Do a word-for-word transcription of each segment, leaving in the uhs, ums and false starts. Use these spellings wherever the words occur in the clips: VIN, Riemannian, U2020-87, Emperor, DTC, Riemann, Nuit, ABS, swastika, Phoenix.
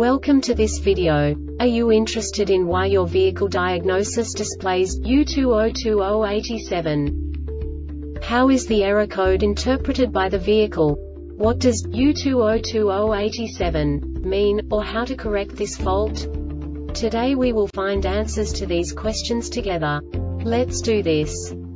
Welcome to this video. Are you interested in why your vehicle diagnosis displays U two zero two zero dash eight seven? How is the error code interpreted by the vehicle? What does U two zero two zero dash eight seven mean, or how to correct this fault? Today we will find answers to these questions together. Let's do this.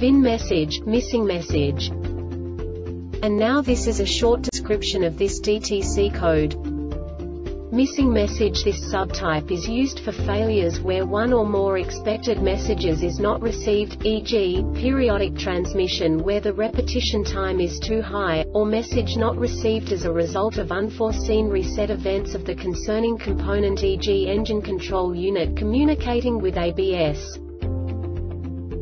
V I N message, missing message. And now this is a short description of this D T C code. Missing message. This subtype is used for failures where one or more expected messages is not received, for example, periodic transmission where the repetition time is too high, or message not received as a result of unforeseen reset events of the concerning component, for example, engine control unit communicating with A B S.